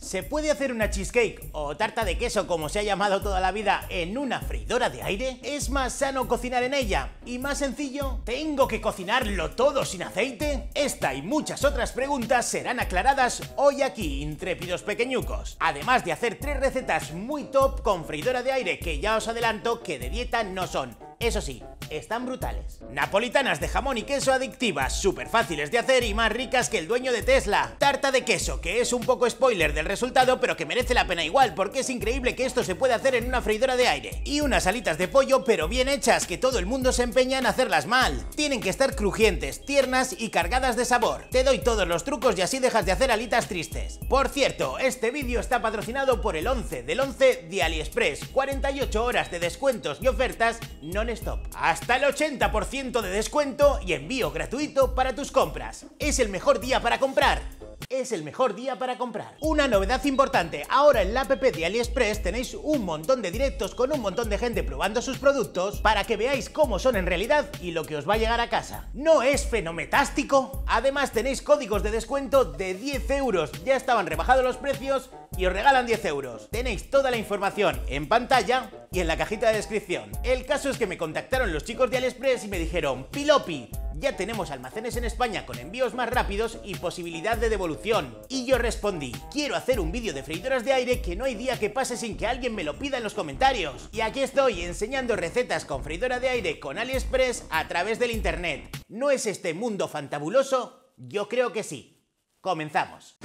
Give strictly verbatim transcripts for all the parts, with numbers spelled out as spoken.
¿Se puede hacer una cheesecake o tarta de queso, como se ha llamado toda la vida, en una freidora de aire? ¿Es más sano cocinar en ella? ¿Y más sencillo? ¿Tengo que cocinarlo todo sin aceite? Esta y muchas otras preguntas serán aclaradas hoy aquí, intrépidos pequeñucos. Además de hacer tres recetas muy top con freidora de aire, que ya os adelanto que de dieta no son. Eso sí, están brutales. Napolitanas de jamón y queso adictivas, súper fáciles de hacer y más ricas que el dueño de Tesla. Tarta de queso, que es un poco spoiler del resultado, pero que merece la pena igual, porque es increíble que esto se pueda hacer en una freidora de aire. Y unas alitas de pollo, pero bien hechas, que todo el mundo se empeña en hacerlas mal. Tienen que estar crujientes, tiernas y cargadas de sabor. Te doy todos los trucos y así dejas de hacer alitas tristes. Por cierto, este vídeo está patrocinado por el once del once de AliExpress. cuarenta y ocho horas de descuentos y ofertas no stop. Hasta el ochenta por ciento de descuento y envío gratuito para tus compras. Es el mejor día para comprar. Es el mejor día para comprar. Una novedad importante, ahora en la app de AliExpress tenéis un montón de directos con un montón de gente probando sus productos para que veáis cómo son en realidad y lo que os va a llegar a casa. ¿No es fenometástico? Además tenéis códigos de descuento de diez euros, ya estaban rebajados los precios y os regalan diez euros. Tenéis toda la información en pantalla y en la cajita de descripción. El caso es que me contactaron los chicos de AliExpress y me dijeron: Pilopi, ya tenemos almacenes en España con envíos más rápidos y posibilidad de devolución. Y yo respondí: quiero hacer un vídeo de freidoras de aire que no hay día que pase sin que alguien me lo pida en los comentarios. Y aquí estoy enseñando recetas con freidora de aire con AliExpress a través del internet. ¿No es este mundo fantabuloso? Yo creo que sí. Comenzamos.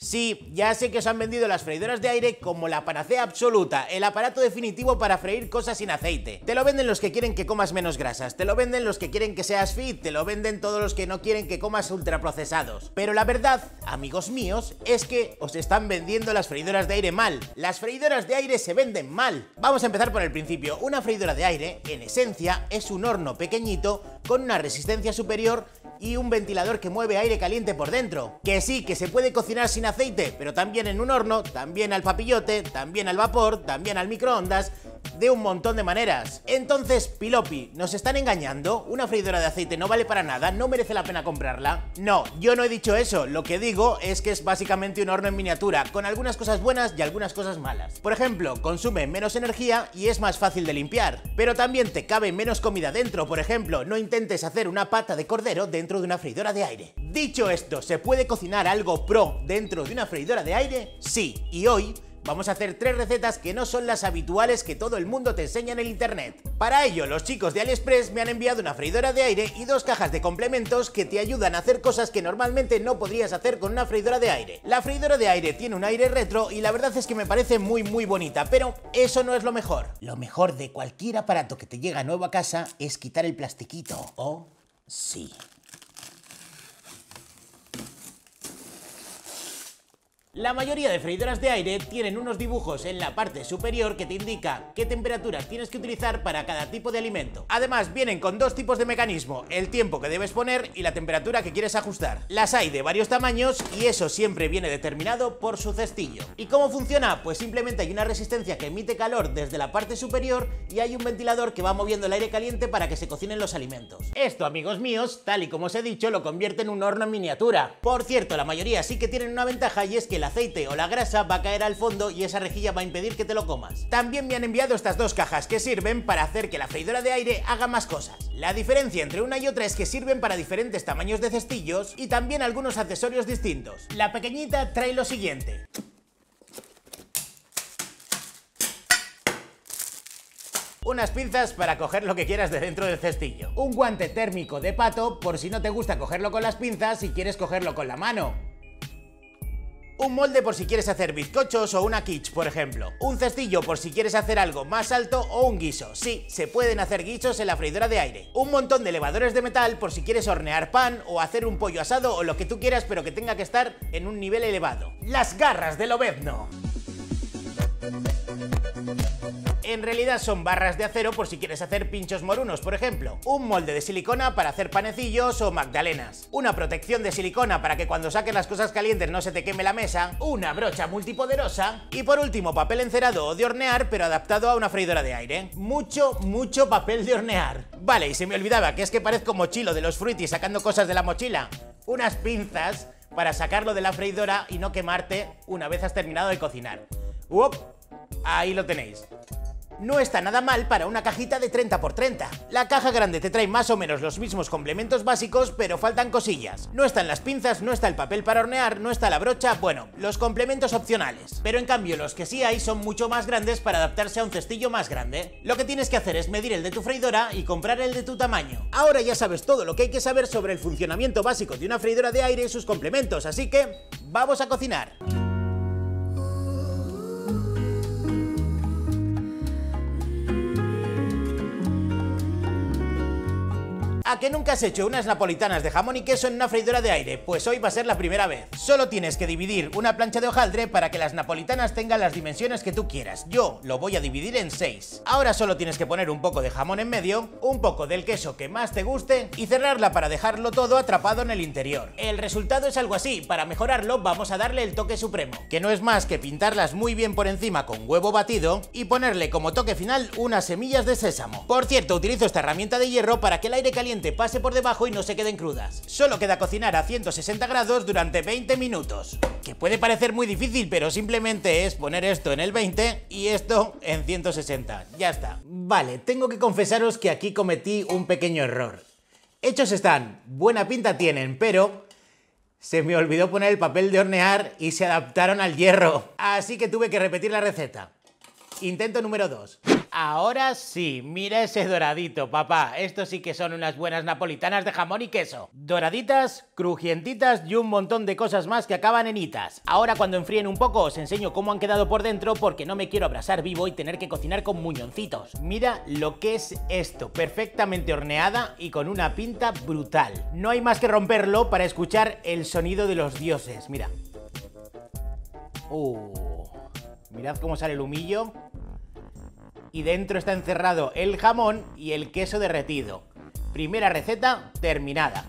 Sí, ya sé que os han vendido las freidoras de aire como la panacea absoluta, el aparato definitivo para freír cosas sin aceite. Te lo venden los que quieren que comas menos grasas, te lo venden los que quieren que seas fit, te lo venden todos los que no quieren que comas ultraprocesados. Pero la verdad, amigos míos, es que os están vendiendo las freidoras de aire mal. Las freidoras de aire se venden mal. Vamos a empezar por el principio. Una freidora de aire, en esencia, es un horno pequeñito con una resistencia superior y un ventilador que mueve aire caliente por dentro. Que sí, que se puede cocinar sin aceite, pero también en un horno, también al papillote, también al vapor, también al microondas, de un montón de maneras. Entonces, Pilopi, ¿nos están engañando? ¿Una freidora de aceite no vale para nada? ¿No merece la pena comprarla? No, yo no he dicho eso. Lo que digo es que es básicamente un horno en miniatura, con algunas cosas buenas y algunas cosas malas. Por ejemplo, consume menos energía y es más fácil de limpiar. Pero también te cabe menos comida dentro. Por ejemplo, no intentes hacer una pata de cordero dentro de una freidora de aire. Dicho esto, ¿se puede cocinar algo pro dentro de una freidora de aire? Sí, y hoy vamos a hacer tres recetas que no son las habituales que todo el mundo te enseña en el internet. Para ello, los chicos de AliExpress me han enviado una freidora de aire y dos cajas de complementos que te ayudan a hacer cosas que normalmente no podrías hacer con una freidora de aire. La freidora de aire tiene un aire retro y la verdad es que me parece muy muy bonita, pero eso no es lo mejor. Lo mejor de cualquier aparato que te llega nuevo a casa es quitar el plastiquito. Oh, sí. La mayoría de freidoras de aire tienen unos dibujos en la parte superior que te indica qué temperaturas tienes que utilizar para cada tipo de alimento. Además, vienen con dos tipos de mecanismo, el tiempo que debes poner y la temperatura que quieres ajustar. Las hay de varios tamaños y eso siempre viene determinado por su cestillo. ¿Y cómo funciona? Pues simplemente hay una resistencia que emite calor desde la parte superior y hay un ventilador que va moviendo el aire caliente para que se cocinen los alimentos. Esto, amigos míos, tal y como os he dicho, lo convierte en un horno en miniatura. Por cierto, la mayoría sí que tienen una ventaja y es que la aceite o la grasa va a caer al fondo y esa rejilla va a impedir que te lo comas. También me han enviado estas dos cajas que sirven para hacer que la freidora de aire haga más cosas. La diferencia entre una y otra es que sirven para diferentes tamaños de cestillos y también algunos accesorios distintos. La pequeñita trae lo siguiente. Unas pinzas para coger lo que quieras de dentro del cestillo. Un guante térmico de pato por si no te gusta cogerlo con las pinzas y quieres cogerlo con la mano. Un molde por si quieres hacer bizcochos o una quiche, por ejemplo. Un cestillo por si quieres hacer algo más alto o un guiso. Sí, se pueden hacer guisos en la freidora de aire. Un montón de elevadores de metal por si quieres hornear pan o hacer un pollo asado o lo que tú quieras, pero que tenga que estar en un nivel elevado. Las garras del lobezno. en realidad son barras de acero por si quieres hacer pinchos morunos, por ejemplo, un molde de silicona para hacer panecillos o magdalenas, una protección de silicona para que cuando saques las cosas calientes no se te queme la mesa, una brocha multipoderosa y por último papel encerado o de hornear pero adaptado a una freidora de aire. Mucho, mucho papel de hornear. Vale, y se me olvidaba que es que parezco mochilo de los Fruities sacando cosas de la mochila. Unas pinzas para sacarlo de la freidora y no quemarte una vez has terminado de cocinar. ¡Uop! Ahí lo tenéis. No está nada mal para una cajita de treinta por treinta. La caja grande te trae más o menos los mismos complementos básicos, pero faltan cosillas. No están las pinzas, no está el papel para hornear, no está la brocha, bueno, los complementos opcionales. Pero en cambio los que sí hay son mucho más grandes para adaptarse a un cestillo más grande. Lo que tienes que hacer es medir el de tu freidora y comprar el de tu tamaño. Ahora ya sabes todo lo que hay que saber sobre el funcionamiento básico de una freidora de aire y sus complementos, así que ¡vamos a cocinar! ¿A que nunca has hecho unas napolitanas de jamón y queso en una freidora de aire? Pues hoy va a ser la primera vez. Solo tienes que dividir una plancha de hojaldre para que las napolitanas tengan las dimensiones que tú quieras. Yo lo voy a dividir en seis. Ahora solo tienes que poner un poco de jamón en medio, un poco del queso que más te guste y cerrarla para dejarlo todo atrapado en el interior. El resultado es algo así. Para mejorarlo vamos a darle el toque supremo, que no es más que pintarlas muy bien por encima con huevo batido y ponerle como toque final unas semillas de sésamo. Por cierto, utilizo esta herramienta de hierro para que el aire caliente pase por debajo y no se queden crudas. Solo queda cocinar a ciento sesenta grados durante veinte minutos. Que puede parecer muy difícil, pero simplemente es poner esto en el veinte y esto en ciento sesenta. Ya está. Vale, tengo que confesaros que aquí cometí un pequeño error. Hechos están, buena pinta tienen, pero se me olvidó poner el papel de hornear y se adaptaron al hierro. Así que tuve que repetir la receta. Intento número dos. Ahora sí, mira ese doradito, papá. Esto sí que son unas buenas napolitanas de jamón y queso. Doraditas, crujientitas y un montón de cosas más que acaban en itas. Ahora cuando enfríen un poco os enseño cómo han quedado por dentro porque no me quiero abrasar vivo y tener que cocinar con muñoncitos. Mira lo que es esto, perfectamente horneada y con una pinta brutal. No hay más que romperlo para escuchar el sonido de los dioses, mira. Uh, mirad cómo sale el humillo. Y dentro está encerrado el jamón y el queso derretido. Primera receta terminada.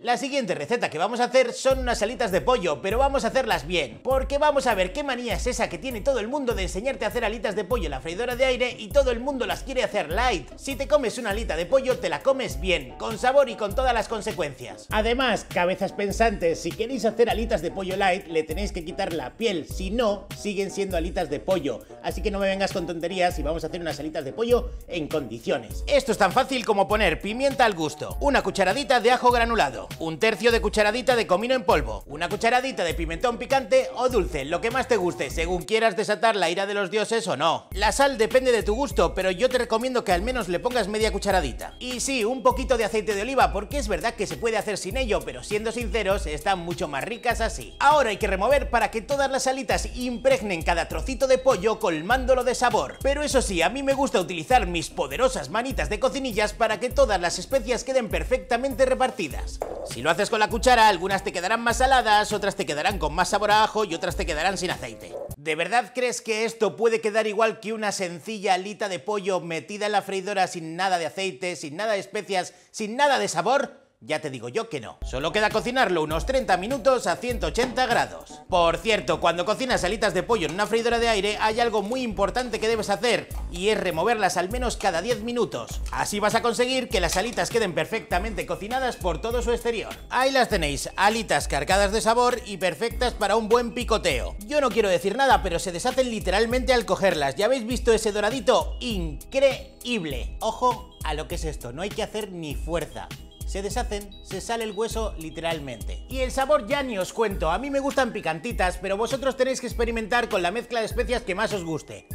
La siguiente receta que vamos a hacer son unas alitas de pollo, pero vamos a hacerlas bien, porque vamos a ver qué manía es esa que tiene todo el mundo de enseñarte a hacer alitas de pollo en la freidora de aire y todo el mundo las quiere hacer light. Si te comes una alita de pollo, te la comes bien, con sabor y con todas las consecuencias. Además, cabezas pensantes, si queréis hacer alitas de pollo light, le tenéis que quitar la piel, si no, siguen siendo alitas de pollo. Así que no me vengas con tonterías y vamos a hacer unas alitas de pollo en condiciones. Esto es tan fácil como poner pimienta al gusto, una cucharadita de ajo granulado, un tercio de cucharadita de comino en polvo, una cucharadita de pimentón picante o dulce, lo que más te guste, según quieras desatar la ira de los dioses o no. La sal depende de tu gusto, pero yo te recomiendo que al menos le pongas media cucharadita. Y sí, un poquito de aceite de oliva, porque es verdad que se puede hacer sin ello, pero siendo sinceros, están mucho más ricas así. Ahora hay que remover para que todas las alitas impregnen cada trocito de pollo colmándolo de sabor. Pero eso sí, a mí me gusta utilizar mis poderosas manitas de cocinillas para que todas las especias queden perfectamente repartidas. Si lo haces con la cuchara, algunas te quedarán más saladas, otras te quedarán con más sabor a ajo y otras te quedarán sin aceite. ¿De verdad crees que esto puede quedar igual que una sencilla alita de pollo metida en la freidora sin nada de aceite, sin nada de especias, sin nada de sabor? Ya te digo yo que no. Solo queda cocinarlo unos treinta minutos a ciento ochenta grados. Por cierto, cuando cocinas alitas de pollo en una freidora de aire hay algo muy importante que debes hacer y es removerlas al menos cada diez minutos. Así vas a conseguir que las alitas queden perfectamente cocinadas por todo su exterior. Ahí las tenéis, alitas cargadas de sabor y perfectas para un buen picoteo. Yo no quiero decir nada, pero se deshacen literalmente al cogerlas. ¿Ya habéis visto ese doradito? ¡Increíble! Ojo a lo que es esto, no hay que hacer ni fuerza. Se deshacen, se sale el hueso literalmente. Y el sabor ya ni os cuento, a mí me gustan picantitas, pero vosotros tenéis que experimentar con la mezcla de especias que más os guste.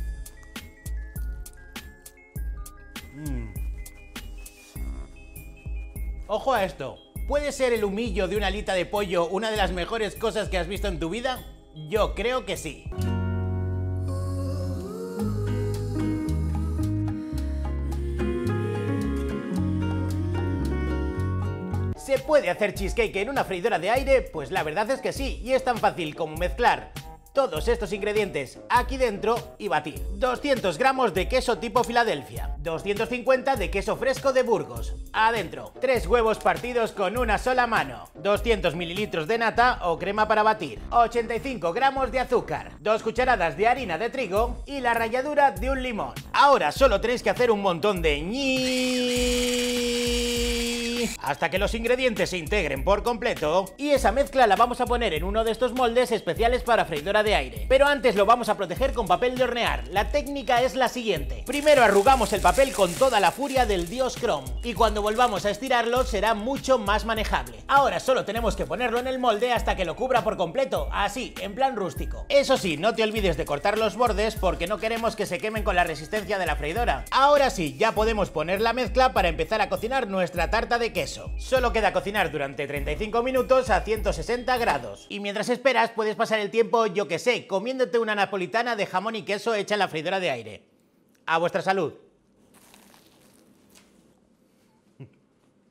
Mm. Ojo a esto, ¿puede ser el humillo de una alita de pollo una de las mejores cosas que has visto en tu vida? Yo creo que sí. ¿Se puede hacer cheesecake en una freidora de aire? Pues la verdad es que sí, y es tan fácil como mezclar todos estos ingredientes aquí dentro y batir. doscientos gramos de queso tipo Filadelfia, doscientos cincuenta de queso fresco de Burgos, adentro, tres huevos partidos con una sola mano, doscientos mililitros de nata o crema para batir, ochenta y cinco gramos de azúcar, dos cucharadas de harina de trigo y la ralladura de un limón. Ahora solo tenéis que hacer un montón de ñi hasta que los ingredientes se integren por completo, y esa mezcla la vamos a poner en uno de estos moldes especiales para freidora de aire. Pero antes lo vamos a proteger con papel de hornear. La técnica es la siguiente: primero arrugamos el papel con toda la furia del dios Chrome, y cuando volvamos a estirarlo será mucho más manejable. Ahora solo tenemos que ponerlo en el molde hasta que lo cubra por completo, así, en plan rústico. Eso sí, no te olvides de cortar los bordes porque no queremos que se quemen con la resistencia de la freidora. Ahora sí, ya podemos poner la mezcla para empezar a cocinar nuestra tarta de queso. Solo queda cocinar durante treinta y cinco minutos a ciento sesenta grados. Y mientras esperas puedes pasar el tiempo, yo que sé, comiéndote una napolitana de jamón y queso hecha en la freidora de aire. A vuestra salud.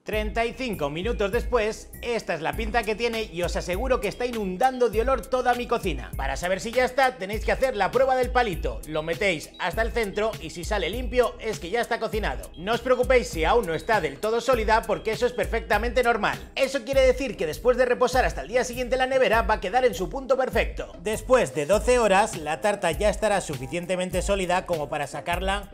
treinta y cinco minutos después, esta es la pinta que tiene y os aseguro que está inundando de olor toda mi cocina. Para saber si ya está, tenéis que hacer la prueba del palito. Lo metéis hasta el centro y si sale limpio es que ya está cocinado. No os preocupéis si aún no está del todo sólida porque eso es perfectamente normal. Eso quiere decir que después de reposar hasta el día siguiente en la nevera va a quedar en su punto perfecto. Después de doce horas, la tarta ya estará suficientemente sólida como para sacarla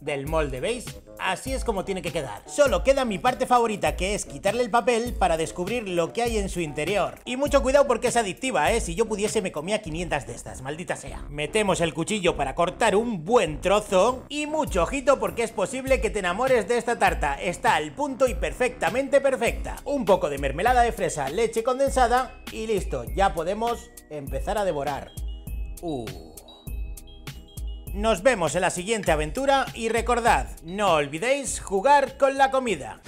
del molde, ¿veis? Así es como tiene que quedar. Solo queda mi parte favorita, que es quitarle el papel para descubrir lo que hay en su interior. Y mucho cuidado porque es adictiva, ¿eh? Si yo pudiese me comía quinientas de estas, maldita sea. Metemos el cuchillo para cortar un buen trozo. Y mucho ojito porque es posible que te enamores de esta tarta. Está al punto y perfectamente perfecta. Un poco de mermelada de fresa, leche condensada y listo. Ya podemos empezar a devorar. Uh... Nos vemos en la siguiente aventura y recordad, no olvidéis jugar con la comida.